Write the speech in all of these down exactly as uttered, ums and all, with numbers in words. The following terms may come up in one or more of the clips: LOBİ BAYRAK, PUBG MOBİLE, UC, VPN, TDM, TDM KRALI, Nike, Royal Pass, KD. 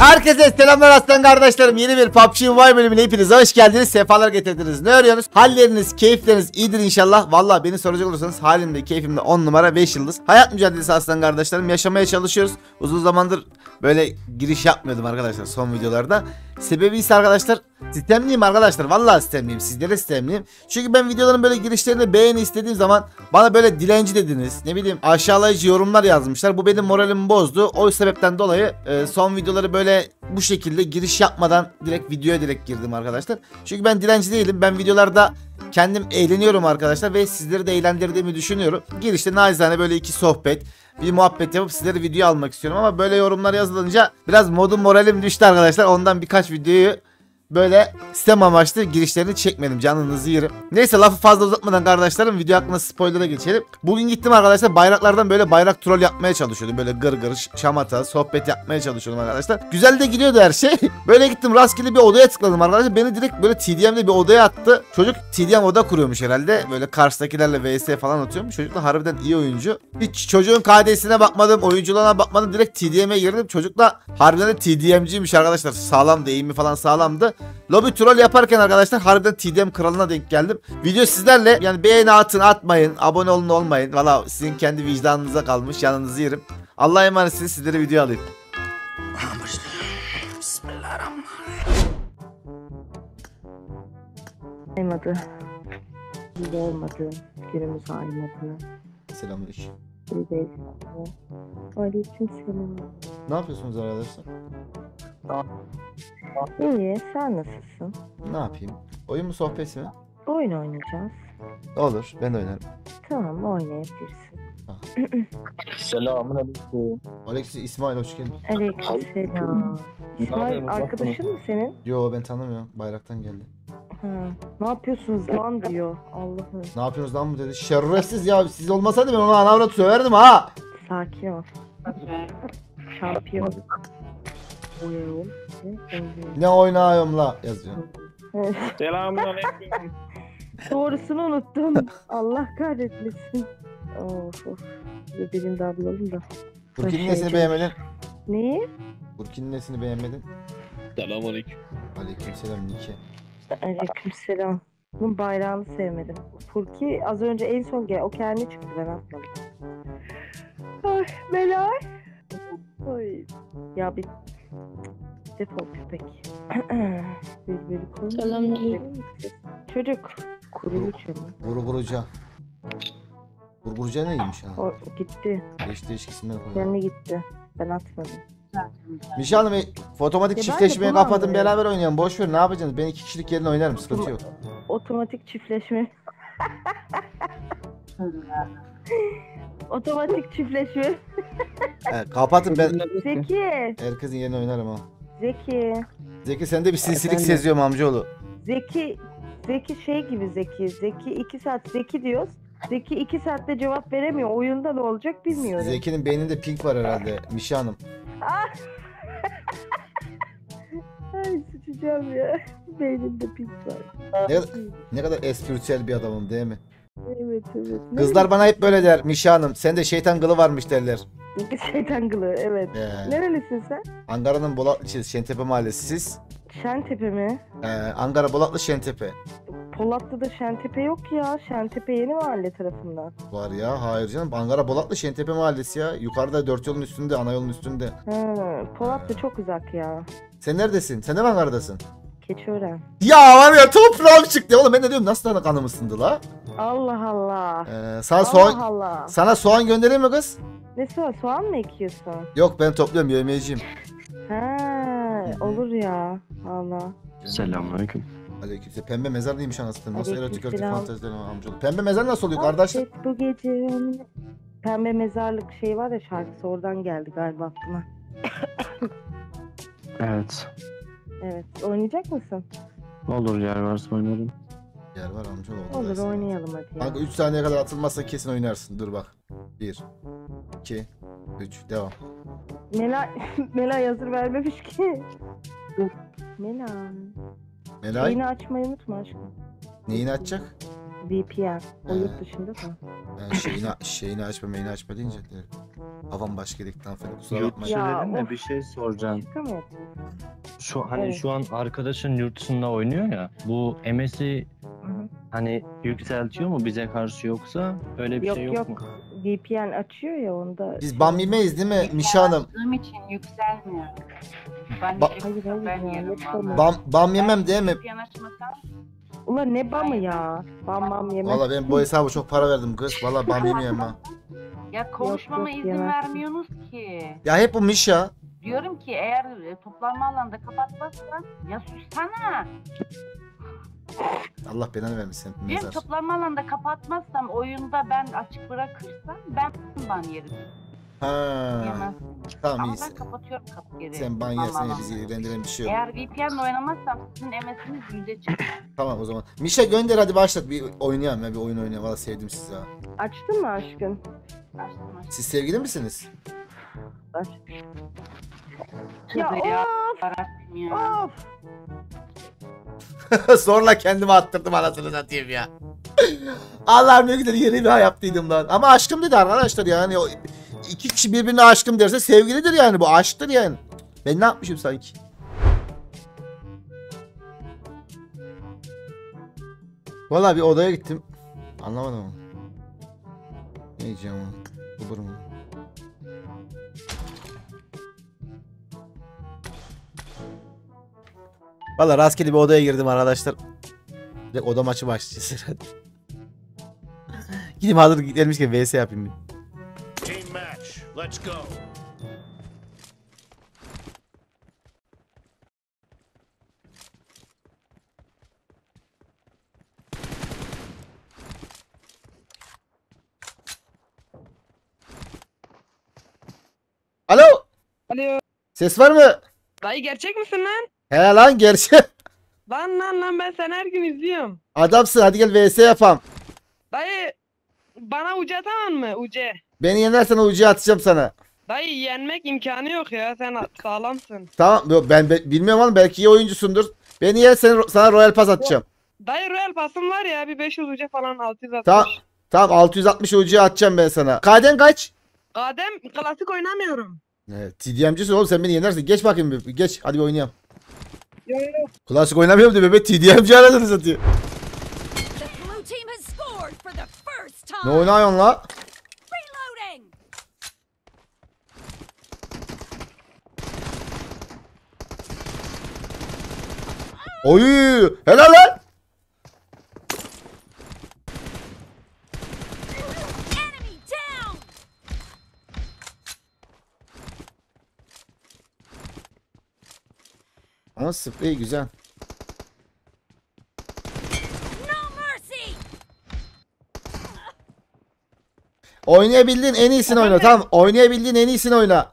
Herkese selamlar aslan kardeşlerim. Yeni bir P U B G Mobile bölümüne hepinize hoş geldiniz. Sefalar getirdiniz. Ne arıyorsunuz? Halleriniz, keyifleriniz iyidir inşallah. Vallahi beni soracak olursanız halimde, keyfimde on numara beş yıldız. Hayat mücadelesi aslan kardeşlerim. Yaşamaya çalışıyoruz. Uzun zamandır böyle giriş yapmıyordum arkadaşlar son videolarda. Sebebi ise arkadaşlar sistemliyim arkadaşlar. Vallahi sistemliyim. Sizlere sistemliyim. Çünkü ben videoların böyle girişlerini beğeni istediğim zaman bana böyle dilenci dediniz. Ne bileyim aşağılayıcı yorumlar yazmışlar. Bu benim moralimi bozdu. O sebepten dolayı e, son videoları böyle bu şekilde giriş yapmadan direkt videoya direkt girdim arkadaşlar. Çünkü ben dilenci değilim. Ben videolarda kendim eğleniyorum arkadaşlar ve sizleri de eğlendirdiğimi düşünüyorum. Girişte naçizane böyle iki sohbet, bir muhabbet yapıp sizleri video almak istiyorum ama böyle yorumlar yazılınca biraz modum moralim düştü arkadaşlar. Ondan birkaç videoyu böyle sistem amaçlı girişlerini çekmedim, canınızı yerim. Neyse lafı fazla uzatmadan kardeşlerim video hakkında spoiler'a geçelim. Bugün gittim arkadaşlar bayraklardan böyle bayrak troll yapmaya çalışıyordum. Böyle gır gır şamata sohbet yapmaya çalışıyordum arkadaşlar. Güzel de gidiyordu her şey. Böyle gittim rastgele bir odaya tıkladım arkadaşlar. Beni direkt böyle T D M'de bir odaya attı. Çocuk T D M oda kuruyormuş herhalde. Böyle karşıdakilerle V S falan atıyormuş. Çocuk da harbiden iyi oyuncu. Hiç çocuğun K D'sine bakmadım, oyunculuğuna bakmadım. Direkt T D M'ye girdim. Çocuk da harbiden de T D M'ciymiş arkadaşlar. Sağlam deyimi falan sağlamdı. Lobi troll yaparken arkadaşlar harbiden T D M kralına denk geldim. Video sizlerle, yani beğeni atın atmayın, abone olun olmayın. Valla sizin kendi vicdanınıza kalmış, yanınızı yerim. Allah'a emanet size, sizlere video alayım. Olmadı. Bir de olmadı. Günümüz ayrılmadı. Selamünaleyküm. Aleyküm selam. Ne yapıyorsunuz arkadaşlar? İyi, sen nasılsın? Ne yapayım? Oyun mu sohbet mi? Oyun oynayacağız. Olur, ben oynarım. Tamam, oynayabilirsin. Selamünaleyküm. Aleyküm İsmail, hoş geldin. Aleykümselam. İsmail arkadaşın mı senin? Yo, ben tanımıyorum. Bayraktan geldi. Ha, ne yapıyorsunuz lan diyor. Allah'ım. Ne yapıyorsunuz lan mı dedi? Şerefsiz ya, siz olmasaydı ben ona anavrat söverdim ha. Sakin ol. Şampiyon. Ne oynayayım la yazıyor. Selamünaleyküm. Doğrusunu unuttum. Allah kahretmesin. Of of. Benim de ablalım da. Burkin'in nesini beğenmedin? Neyi? Burkin'in nesini beğenmedin? Selamünaleyküm. Aleykümselam Nike. Aleykümselam. Bunun bayrağını sevmedim. Furki az önce en son gel o kendi çıktı ben atmadım. Ay belay. Ay. Ya bir defol köpek. Selamünaleyküm. Çocuk. Kurulu çocuk. Vuru vuruca. Vuru vuruca neymiş ha? O gitti. Eş değişkisinden koydu. Kendi gitti. Ben atmadım. Mişe Hanım otomatik çiftleşmeyi kapatın beraber oynayalım. Boş ver ne yapacaksınız? Ben iki kişilik yerine oynarım. Sıkıntı yok. Otomatik çiftleşme. Otomatik çiftleşme. Evet, kapatın ben. Zeki. Herkesin yerine oynarım ha. Zeki. Zeki sende bir sinsilik seziyorum amcaoğlu. Zeki. Zeki şey gibi Zeki. Zeki iki saat Zeki diyoruz. Zeki iki saatte cevap veremiyor. Oyunda ne olacak bilmiyorum. Zeki'nin beyninde pink var herhalde Mişe Hanım. Ay sıçacağım ya. Beynimde pis var. Ne, ne kadar espritüel bir adamım değil mi? Evet evet. Kızlar ne? Bana hep böyle der Mişe Hanım. Sende şeytan gılı varmış derler. Şeytan gılı evet. Ee, Nerelisin sen? Ankara'nın Bolatlı Şentepe mahallesi siz? Şentepe mi? Ee, Ankara Bolatlı Şentepe. Polatlı'da Şentepe yok ya. Şentepe Yeni Mahalle tarafından. Var ya. Hayır canım. Ankara Polatlı Şentepe Mahallesi ya. Yukarıda dört yolun üstünde. Ana yolun üstünde. He, Polatlı ee. çok uzak ya. Sen neredesin? Sen de mi Ankara'dasın? Keçiören. Ya var ya toprağım çıktı. Oğlum ben de diyorum nasıl tane kanım ısındı la? Allah Allah. Ee, sana, Allah soğan, Allah. Sana soğan göndereyim mi kız? Ne soğan? Soğan mı ekiyorsun? Yok ben topluyorum. Yövmeyeceğim. He, olur ya. Allah. Selamünaleyküm. Aleykümselam. Pembe mezar değilmiş anasını. Nasıl erotik örtük fantezilerim amcalı. Pembe mezar nasıl oluyor kardeşler? Bu gece pembe mezarlık şey var ya şarkısı oradan geldi galiba aklıma. Evet. Evet. Oynayacak mısın? Olur yer varsa oynarım. Yer var amcalı. Olur dersin. Oynayalım hadi. Kanka üç saniye kadar atılmazsa kesin oynarsın. Dur bak. bir, iki, üç. Devam. Mela, Mela hazır vermemiş ki. Mela. Melay. Neyini açmayı unutma aşkım. Neyini açacak? V P N. O ee, yurt dışında da. Ben şeyini, şeyini açma, meyini açma deyince. Havan başka yedikten falan kusura bakmayın. Ya of. Bir şey soracağım. Şu, hani evet. Şu an arkadaşın yurtdışında oynuyor ya. Bu M S'i hani yükseltiyor mu bize karşı yoksa? Öyle bir yok, şey yok, yok mu? V P N açıyor ya onda. Biz ban bilmeyiz değil mi Mişa Hanım? Yükseldiğim için yükselmiyor. Ben ba hayır, hayır, ben yerim. Ban, ban yemem değil mi? V P N açmasan. Ula ne bamı ya? Bam bam yemek. Valla ben bu hesaba çok para verdim kız. Valla bam yemiyorum ha. Ya konuşmama yok, yok, izin yemez. Vermiyorsunuz ki. Ya hep bu Mişa. Diyorum ki eğer toplanma alanında kapatmazsan ya sussana. Allah belanı vermesin. Ben toplanma alanında kapatmazsam oyunda ben açık bırakırsam ben ban yerim. Ha. Yemez. Tamam, ama ben kapatıyorum kapı geri. Sen ban yersen bizi ilgilendiren bir şey yok. Eğer V P N oynamazsam sizin M S'iniz yüzde çıkıyor. Tamam o zaman. Mişa gönder hadi başlat bir oynayalım ya bir oyun oynayalım. Valla sevdim sizi ha. Açtın mı aşkın? Açtım aşkın. Siz sevgili misiniz? Aç. Ya of! Of! Zorla kendimi attırdım anasını satayım ya. Allah'ım ne güzel yeni bir ha yaptıydım lan. Ama aşkım dedi arkadaşlar yani. O iki kişi birbirine aşkım derse sevgilidir yani bu aşktır yani. Ben ne yapmışım sanki? Vallahi bir odaya gittim. Anlamadım onu. Ne diyeceğim onu? Bulur mu? Valla rastgele bir odaya girdim arkadaşlar. Direkt oda maçı başlayacağız herhalde. Gideyim hazır gelmişken vs yapayım bir. Let's go. Alo. Alo. Ses var mı? Dayı gerçek misin lan? He lan gerçek. Lan lan lan ben seni her gün izliyorum. Adamsın hadi gel vs yapam. Dayı bana ucu atamam mı ucu? Beni yenersen o ucuya atacağım sana. Dayı yenmek imkanı yok ya sen sağlamsın. Tamam yok ben be, bilmiyorum ama belki iyi oyuncusundur. Beni yersen sana Royal Pass atacağım. Dayı Royal Pass'ım var ya bir beş yüz ucuya falan altı yüz altmış. Tamam, tamam altı yüz altmış ucuya atacağım ben sana. Kadem kaç? Kadem klasik oynamıyorum. Evet T D M'cisin oğlum sen beni yenersin. Geç bakayım bir geç hadi bir oynayalım. Yok yok. Klasik oynamıyorum diyor bebe T D M'ci aradığını satıyor. Ne oynuyorsun la? Oy, helal lan. Ama sprey güzel. Oynayabildiğin en iyisini oyna. Tamam, oynayabildiğin en iyisini oyna.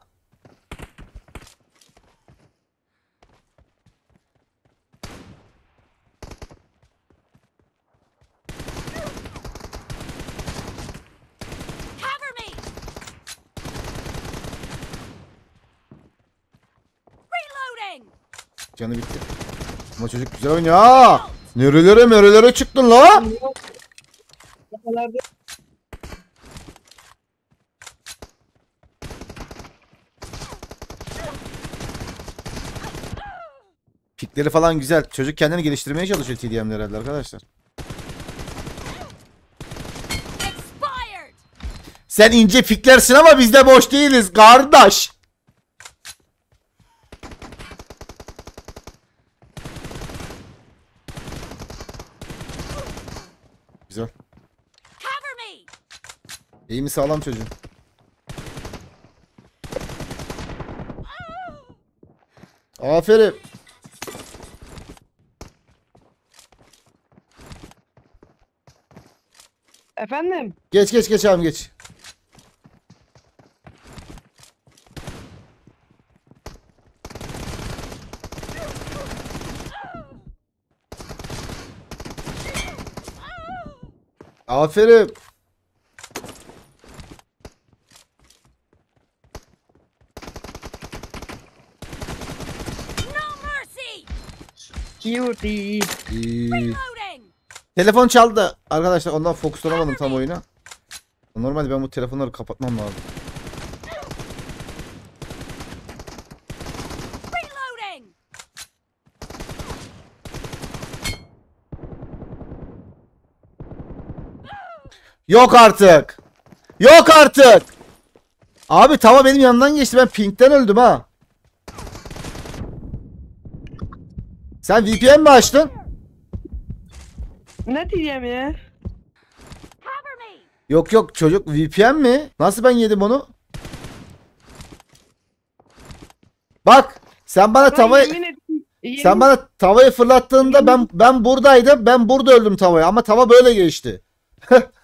Canı bitti. Ama çocuk güzel oynuyor ha. Nerelere nerelere çıktın la? Pikleri falan güzel. Çocuk kendini geliştirmeye çalışıyor T D M'ler herhalde arkadaşlar. Sen ince piklersin ama biz de boş değiliz kardeş. Güzel. İyi mi sağlam çocuğum? Aferin. Efendim? Geç geç geç abi geç. Aferin. No mercy. Telefon çaldı arkadaşlar ondan fokuslanamadım tam oyuna. Normalde ben bu telefonları kapatmam lazım. Yok artık. Yok artık. Abi tava benim yanından geçti. Ben ping'den öldüm ha. Sen V P N mi açtın? Ne diyeyim ya? Yok yok çocuk V P N mi? Nasıl ben yedim onu? Bak sen bana tavayı sen bana tavayı fırlattığında ben ben buradaydım. Ben burada öldüm tavaya ama tava böyle geçti.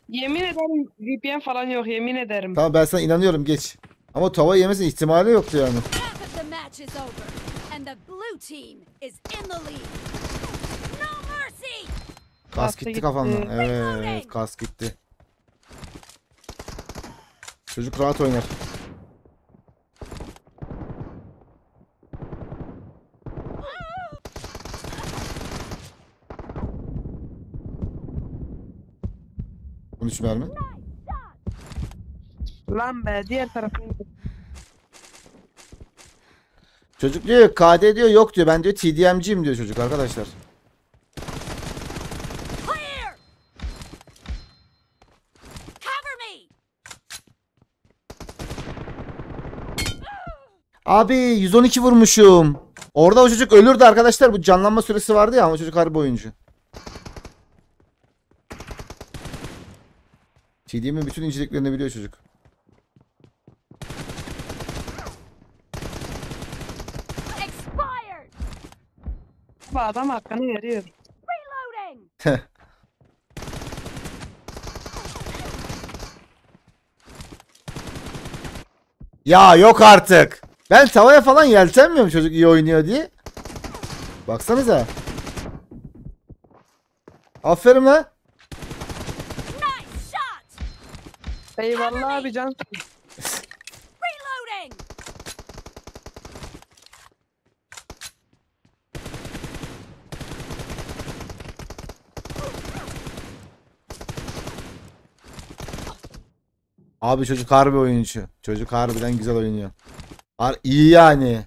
Yemin ederim V P N falan yok, yemin ederim. Tamam ben sana inanıyorum, geç. Ama tava yemesin ihtimali yoktu yani. Kas gitti kafamdan. Evet, kas gitti. Çocuk rahat oynar. on üç mermi. Lan be diğer tarafını. Çocuk diyor K D diyor yok diyor, ben diyor T D M'ciyim diyor çocuk arkadaşlar. Abi yüz on iki vurmuşum. Orada o çocuk ölürdü arkadaşlar. Bu canlanma süresi vardı ya ama çocuk harbi oyuncu. T D M'in bütün inceliklerini biliyor çocuk. Bu adam hakkını veriyor. Ya yok artık. Ben tavaya falan yeltenmiyorum çocuk iyi oynuyor diye. Baksanıza. Aferin lan. Eyvallah abi can. Abi çocuk harbi oyuncu. Çocuk harbiden güzel oynuyor. Har iyi yani.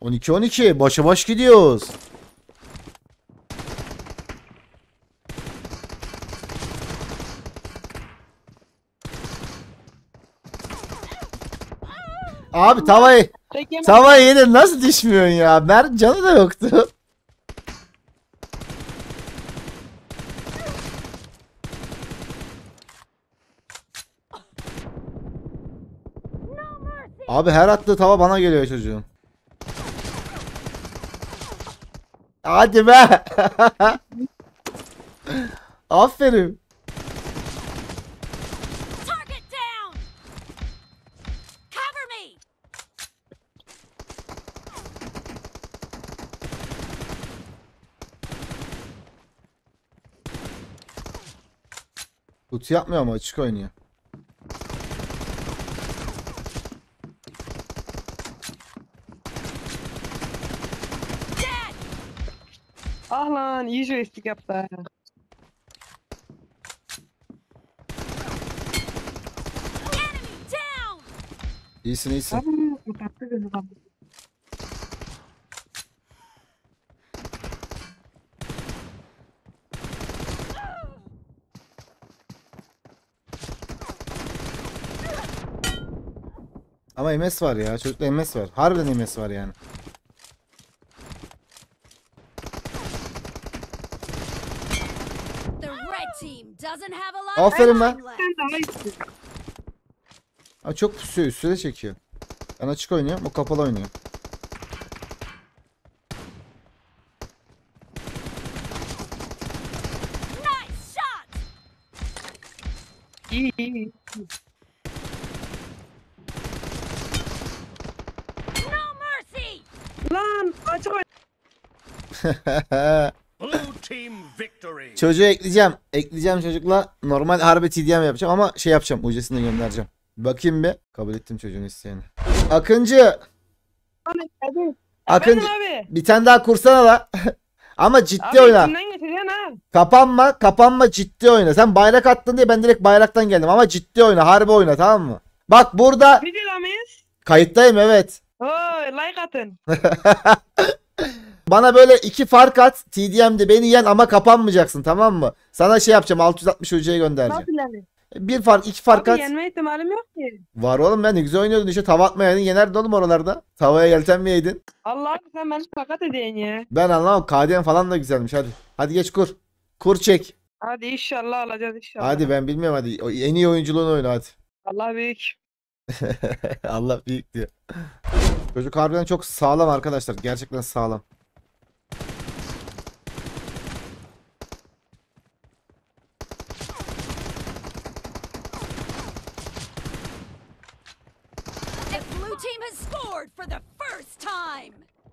on iki on iki başa baş gidiyoruz. Abi tavayı, tavayı yedin nasıl düşmüyorsun ya? Mert canı da yoktu. Abi her attığı tava bana geliyor çocuğun. Hadi be. Aferin. Kutu yapmıyor ama açık oynuyor. Ah lan iyi joystick yaptı. İyisin iyisin. Ama M S var ya. Çocukta M S var. Harbiden M S var yani. Aferin lan. Aa, çok pusuyor. Üstüne çekiyor. Ben açık oynuyorum. O kapalı oynuyor. İyi iyi. Çocuğu ekleyeceğim. Ekleyeceğim çocukla. Normal harbi T D M yapacağım ama şey yapacağım. Ucasını göndereceğim. Bakayım bir. Kabul ettim çocuğun isteğini. Akıncı. Akıncı. Bir tane daha kursana la. Ama ciddi oyna. Kapanma. Kapanma ciddi oyna. Sen bayrak attın diye ben direkt bayraktan geldim. Ama ciddi oyna. Harbi oyna tamam mı? Bak burada. Kayıttayım evet. Like atın. Bana böyle iki fark at. T D M'de beni yen ama kapanmayacaksın, tamam mı? Sana şey yapacağım, altı yüz altmış hocaya göndereceğim. Bir fark, iki fark abi at. Yenme ihtimalim yok ki. Var oğlum, ben ne güzel oynuyordun işte. Tava atmayaydın yenerdin oğlum oralarda. Tavaya yeltenmeyeydin. Allah'ım sen beni fakat edeyim ya. Ben anlamam. K D M falan da güzelmiş, hadi. Hadi geç kur. Kur çek. Hadi inşallah alacağız inşallah. Hadi ben bilmiyorum, hadi. En iyi oyunculuğunu oyna hadi. Allah büyük. Allah büyük diyor. Çocuk harbiden çok sağlam arkadaşlar. Gerçekten sağlam.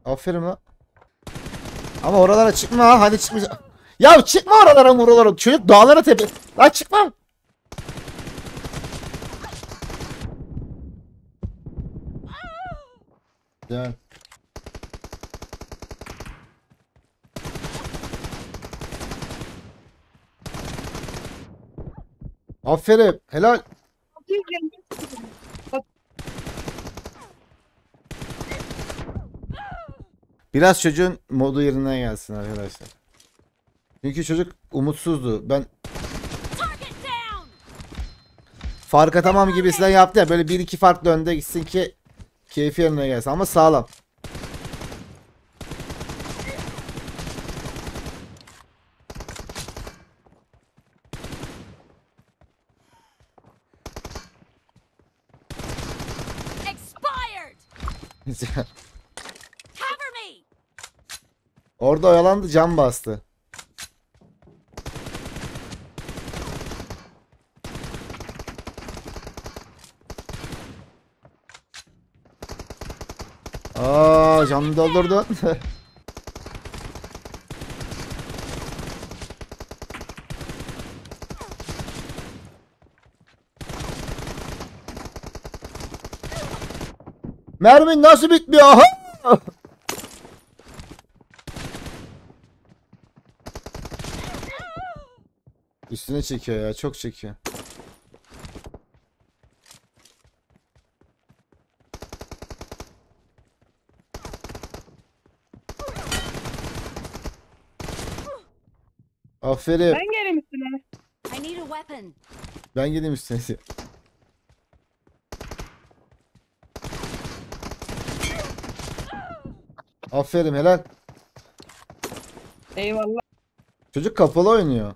Aferin lan. Ama oralara çıkma ha. Hadi çıkma. Ya çıkma oralara oralara. Çocuk dağlara tepe. Lan çıkma. Gel. Aferin. Helal. Biraz çocuğun modu yerine gelsin arkadaşlar. Çünkü çocuk umutsuzdu. Ben fark atamam gibisinden yaptı ya. Böyle bir iki farklı önde gitsin ki keyfi yerine gelsin ama sağlam. Expired. Orada oyalandı, cam bastı. Aa, camı doldurdu. Mermin nasıl bitmiyor? Üstüne çekiyor ya, çok çekiyor. Aferin. Ben geleyim üstüne. I need a weapon. Ben geleyim üstüne. Aferin, helal. Eyvallah. Çocuk kapalı oynuyor.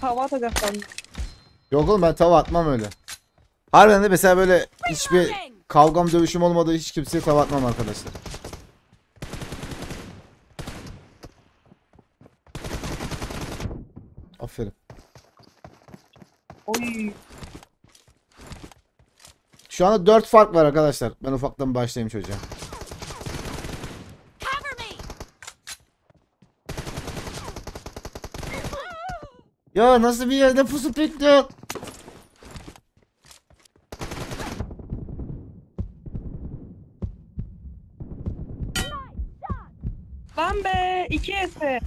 Tava atacaklar. Yok oğlum, ben tava atmam öyle. Harbiden de mesela böyle hiçbir kavgam dövüşüm olmadığı hiç kimseye tava atmam arkadaşlar. Aferin. Oy. Şu anda dört fark var arkadaşlar. Ben ufaktan başlayayım çocuğa. Ya nasıl bir yerde pusu bekliyor? Lan be, iki ese.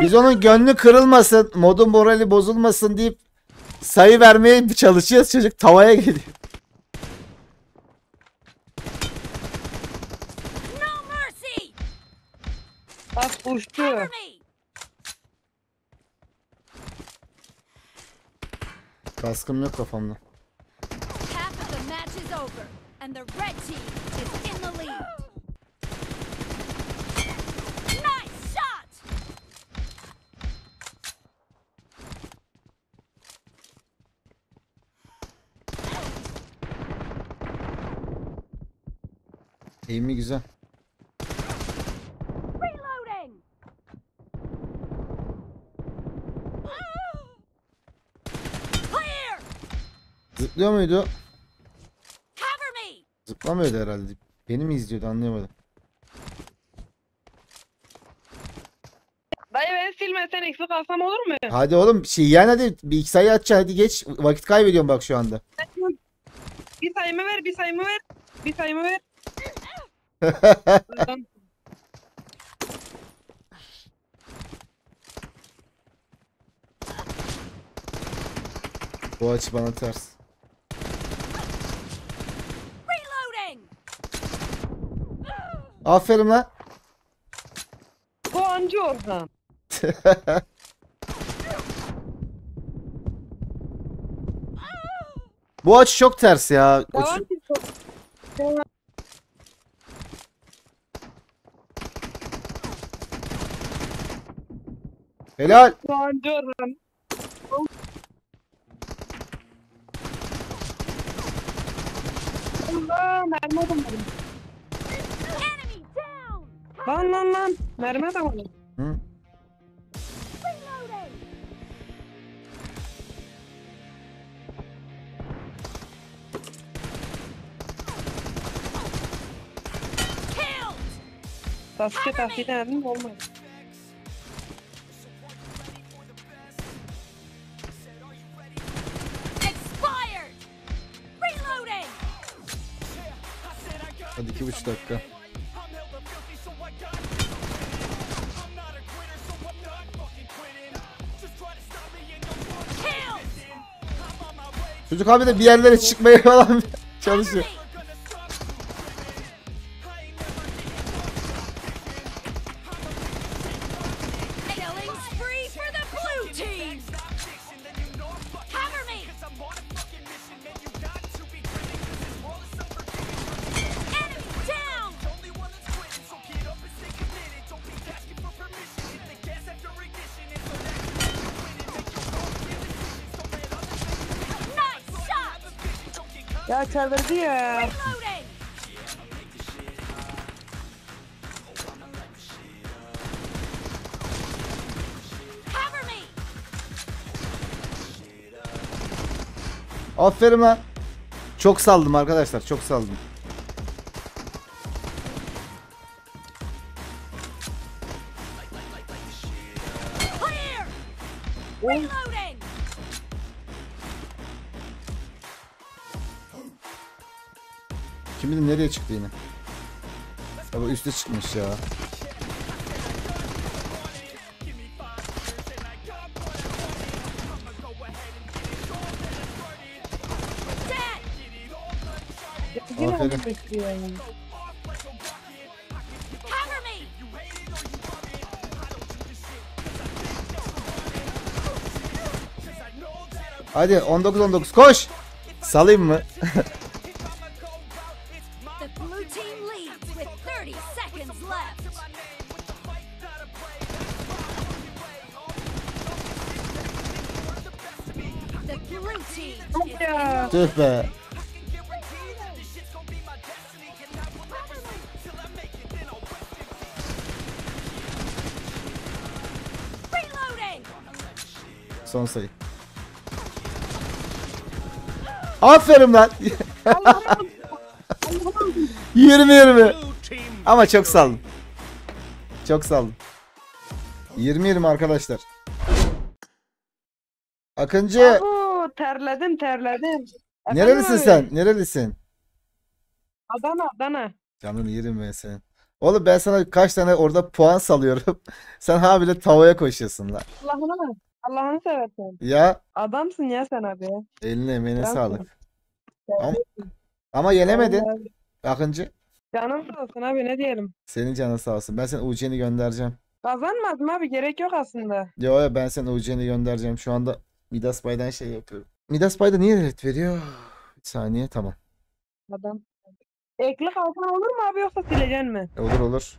Biz onun gönlü kırılmasın, modun morali bozulmasın deyip sayı vermeye çalışıyoruz, çocuk tavaya geliyor. Uçtu. Kaskım yok kafamda. Eğimi güzel. Zıplıyor muydu? Zıplamıyordu herhalde. Beni mi izliyordu anlayamadım. Dayı ben silmesen eksik alsam olur mu? Hadi oğlum şey yani, hadi bir iki sayı atacaksın, hadi geç, vakit kaybediyorum bak şu anda. Bir sayımı ver, bir sayımı ver, bir sayımı ver. Bu açı bana ters. Aferin lan. Puancı Orhan. Bu açı çok ters ya. Uçu... Helal. Puancı Orhan. Allah mermi adamlarım. Lan lan lan mermi adamlarım. Hı? Taske taske denedim olmadı. Hadi iki buçuk dakika. Çocuk abi de bir yerlere çıkmaya falan çalışıyor. Ya çaldırdı ya. Aferin ha. Çok saldım arkadaşlar, çok saldım. Şimdi nereye çıktı yine? Abi üstte çıkmış ya. Aferin. Hadi on dokuz on dokuz koş. Salayım mı? Tüh be. Son sayı. Aferin lan. yirmi yirmi. Ama çok saldım. Çok saldım. yirmi yirmi arkadaşlar. Akıncı. Terledim terledim. Efendim nerelisin mi? Sen? Nerelisin? Adana, Adana. Canım yerim ben senin. Oğlum ben sana kaç tane orada puan salıyorum. Sen ha bile tavaya koşuyorsun lan. Allah'ını Allah'ını seversen. Ya. Adamsın ya sen abi. Eline emeğine Adamsın. Sağlık. Ama, ama yenemedin. Akıncı. Canım sağ olsun abi ne diyelim. Senin canın sağ olsun. Ben senin U C'ni göndereceğim. Kazanmadım abi gerek yok aslında. Yo ya ben senin U C'ni göndereceğim. Şu anda Midas Bay'dan şey yapıyorum. Midas Bay'da niye red veriyor? Bir saniye tamam. Adam. Ekli kalkan olur mu abi yoksa sileceksin mi? Olur olur.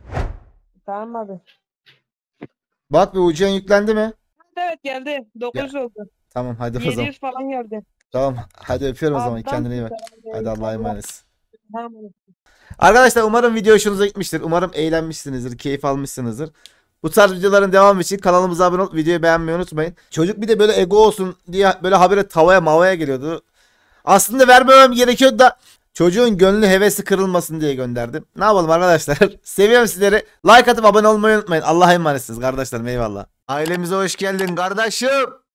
Tamam abi. Bak bir U C'nin yüklendi mi? Evet geldi. dokuz yüz ya. Oldu. Tamam hadi o zaman. yedi yüz falan geldi. Tamam hadi öpüyorum o zaman. Kendine iyi bak. Hadi Allah'a emanet. Arkadaşlar umarım video hoşunuza gitmiştir. Umarım eğlenmişsinizdir. Keyif almışsınızdır. Bu tarz videoların devamı için kanalımıza abone olup videoyu beğenmeyi unutmayın. Çocuk bir de böyle ego olsun diye böyle habire tavaya mavaya geliyordu. Aslında vermemem gerekiyordu da çocuğun gönlü hevesi kırılmasın diye gönderdim. Ne yapalım arkadaşlar? Seviyorum sizleri. Like atıp abone olmayı unutmayın. Allah'a emanetsiniz kardeşlerim eyvallah. Ailemize hoş geldin kardeşim.